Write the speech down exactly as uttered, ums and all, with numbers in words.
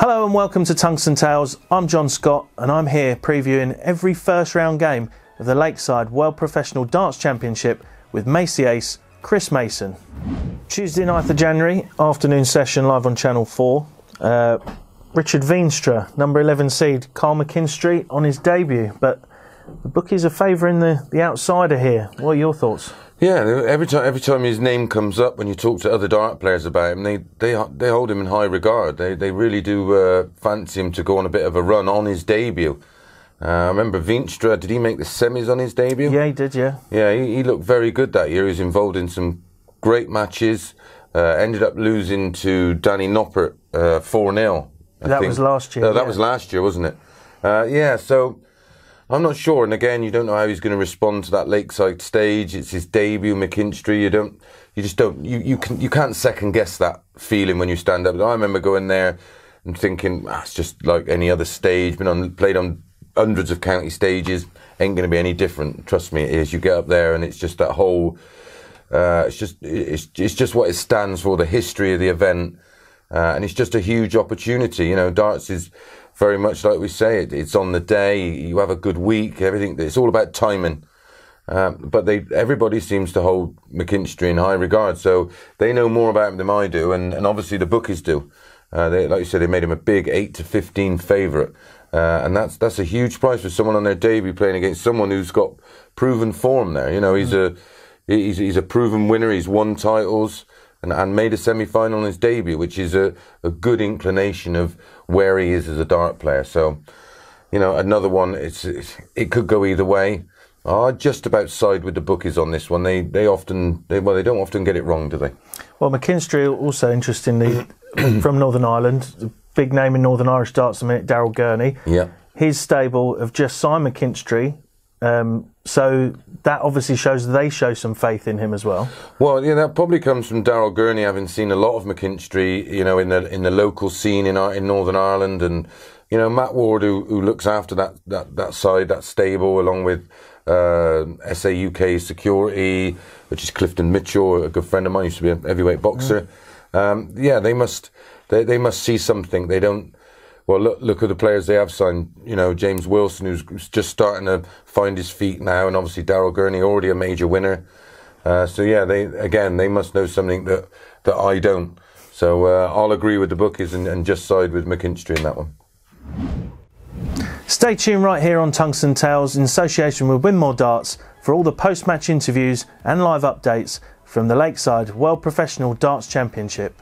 Hello and welcome to Tungsten Tales. I'm John Scott and I'm here previewing every first round game of the Lakeside World Professional Darts Championship with Macy Ace, Chris Mason. Tuesday ninth of January, afternoon session live on Channel four. Uh, Richard Veenstra, number eleven seed, Kyle McKinstry on his debut, but the bookies are favouring the, the outsider here. What are your thoughts? Yeah, every time every time his name comes up when you talk to other dart players about him, they they they hold him in high regard. They they really do uh, fancy him to go on a bit of a run on his debut. Uh, I remember Veenstra. Did he make the semis on his debut? Yeah, he did. Yeah. Yeah, he, he looked very good that year. He was involved in some great matches. Uh, ended up losing to Danny Knoppert uh, four nil. That was last year. Uh, that yeah. was last year, wasn't it? Uh, yeah. So. I'm not sure, and again, you don't know how he's going to respond to that Lakeside stage. It's his debut, McKinstry. You don't, you just don't, you you can you can't second guess that feeling when you stand up. I remember going there and thinking, ah, it's just like any other stage. Been on, played on hundreds of county stages. Ain't going to be any different. Trust me, it is. You get up there, and it's just that whole, uh, it's just it's it's just what it stands for, the history of the event, uh, and it's just a huge opportunity. You know, darts is. Very much like we say, it, it's on the day. You have a good week. Everything. It's all about timing. Um, but they, everybody seems to hold McKinstry in high regard, so they know more about him than I do, and, and obviously the bookies do. Uh, they, like you said, they made him a big eight to fifteen favourite, uh, and that's that's a huge price for someone on their debut playing against someone who's got proven form. There, you know, he's mm. a he's he's a proven winner. He's won titles. And, and made a semi-final on his debut, which is a, a good inclination of where he is as a dart player. So, you know, another one, it's, it's it could go either way. I just about side with the bookies on this one. They they often, they, well, they don't often get it wrong, do they? Well, McKinstry also, interestingly, from Northern Ireland, big name in Northern Irish darts a minute, Darryl Gurney. Yeah. His stable have just signed McKinstry. Um, so that obviously shows they show some faith in him as well. Well, yeah, that probably comes from Darryl Gurney having seen a lot of McKinstry, you know, in the in the local scene in our, in Northern Ireland, and you know Matt Ward, who, who looks after that that that side, that stable, along with uh, S A U K Security, which is Clifton Mitchell, a good friend of mine, used to be a heavyweight boxer. Mm. Um, yeah, they must they they must see something. They don't. Well, look, look at the players they have signed. You know, James Wilson, who's just starting to find his feet now, and obviously Darryl Gurney, already a major winner. Uh, so, yeah, they again, they must know something that, that I don't. So uh, I'll agree with the bookies and, and just side with McKinstry in that one. Stay tuned right here on Tungsten Tales in association with Winmore Darts for all the post-match interviews and live updates from the Lakeside World Professional Darts Championship.